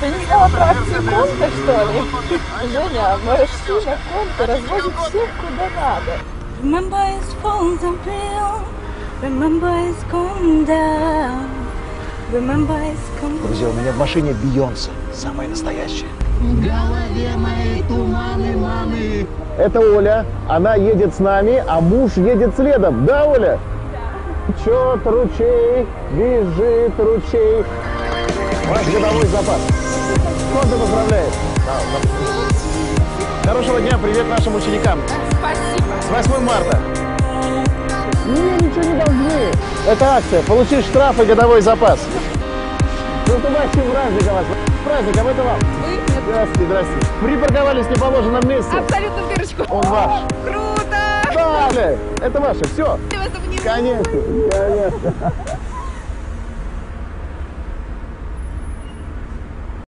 Ты не знала про акцию Конта, что ли? Женя, мой мужчина Конта разводит всех куда надо. Remember his phones and pills. Remember his Conda. Remember his Conda. Друзья, у меня в машине Бейонсе, самая настоящая. В голове моей туманы, маны. Это Оля, она едет с нами, а муж едет следом. Да, Оля? Да. Течет ручей, бежит ручей. Ваш годовой запас. Конда поздравляет. Хорошего дня, привет нашим ученикам. Спасибо. С 8 марта. Мне ничего не должны. Это акция. Получишь штраф и годовой запас. С наступающим праздником вас. Праздником, это вам. Здравствуйте, здравствуйте. Припарковались в неположенном месте. Абсолютно в дырочку. Он ваш. Круто. Да, это ваше. Все. Конечно, конечно.